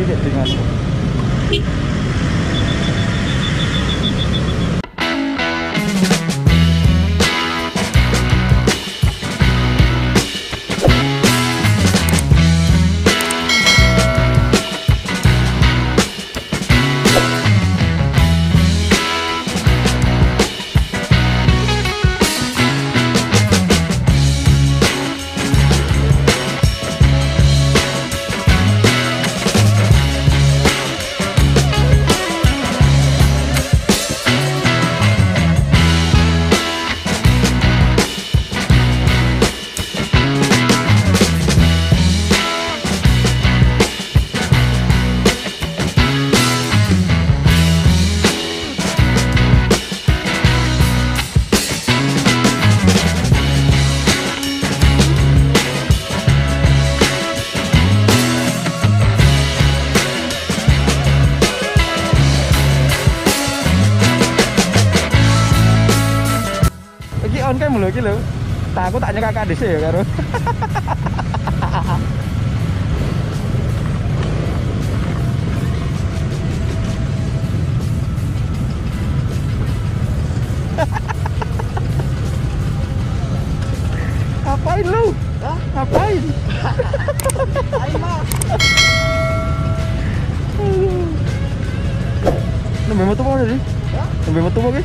jadi tidak masuk. Kamu lho iki lho. Tak aku tak nyekak dhisik ya karo. Ngapain lu? Hah? Ngapain? Ayo, Mas. Nembe metu apa iki? Hah? Nembe metu apa iki?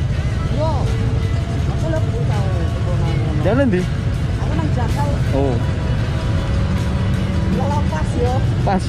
Yo. Aku lebu tau. Jalan di? Aku nang Jakal. Oh. Kalau pas yo. Pas.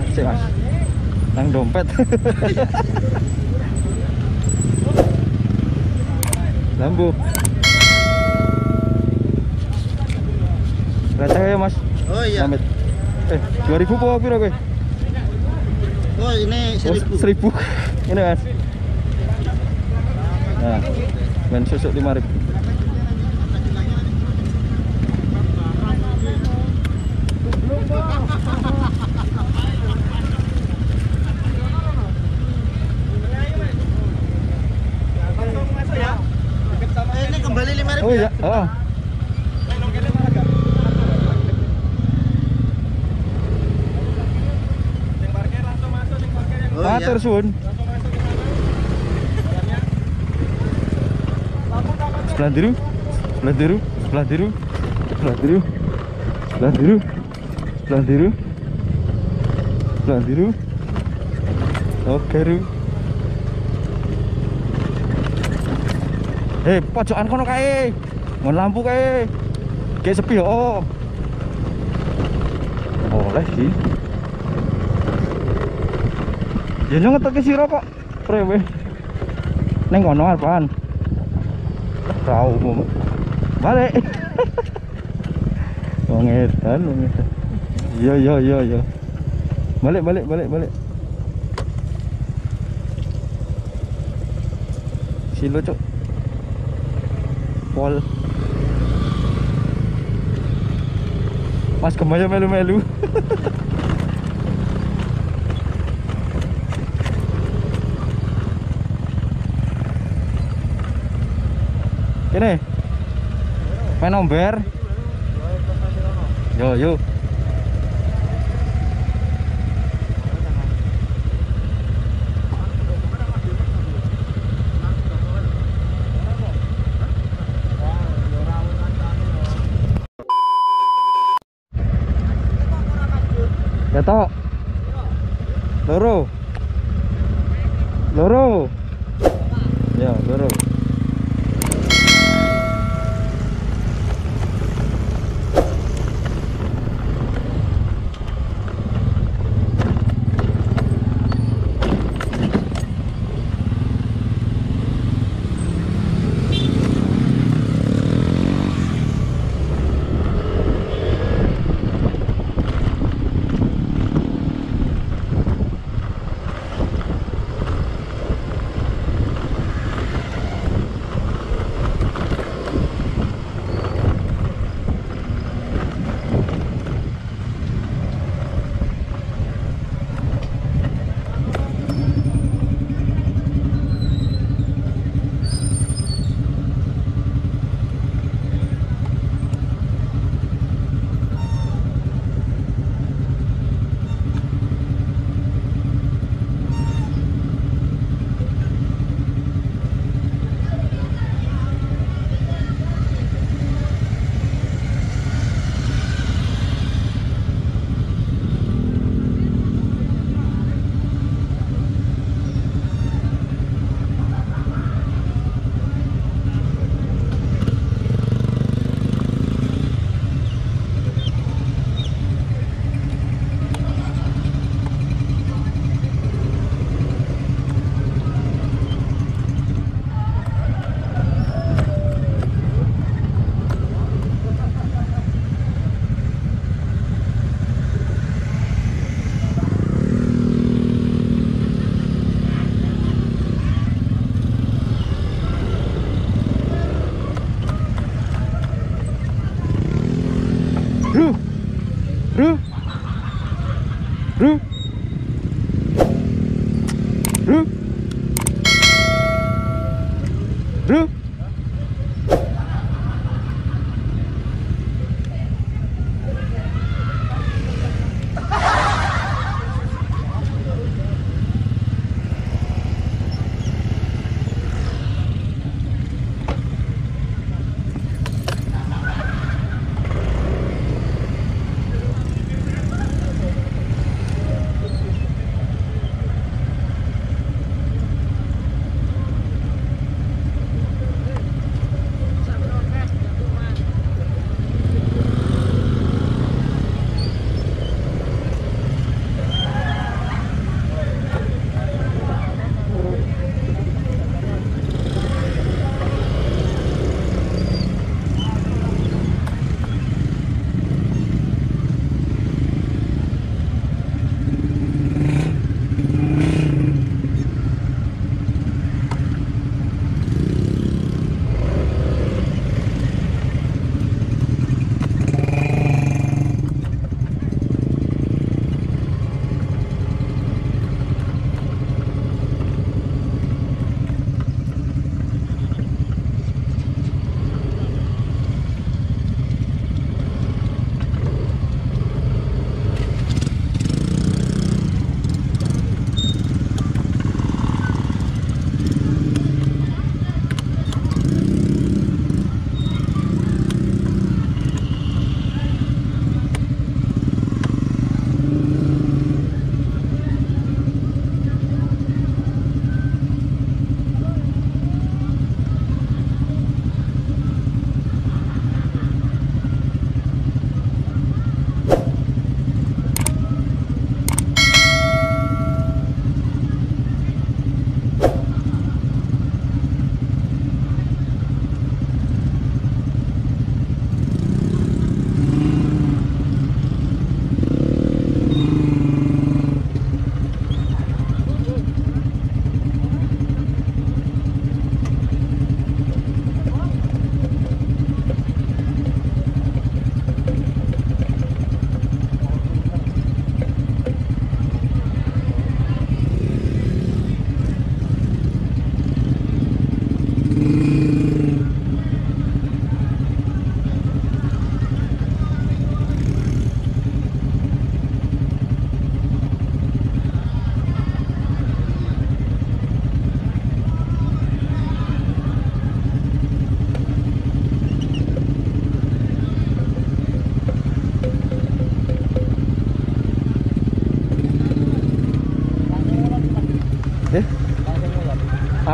enggak sih mas? Nang dompet. Lambu. Receh ya mas? Oh iya. Amit. 2000 po piro kowe? Oh ini 1000. Oh, ini mas. Nah, men susuk 5000. Ini kembali 5000. Oh iya, heeh. Matur suwun. 9 biru. Oke, Ru. Eh, pojokan kono kae. Mon lampu kae. Kayak sepi yo. Oleh sih. Ya ngetok ke sira kok. Prewe. Ning kono arepan. Tau umum. Balik. Wong edan, wong edan. Iya, iya, iya, iya. Balik, balik, balik, balik. Silo, Cuk. Pol. Mas kemaya melu-melu. Ini menomber yo yo ketok loro ya loro.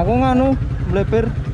aku nganu meleper.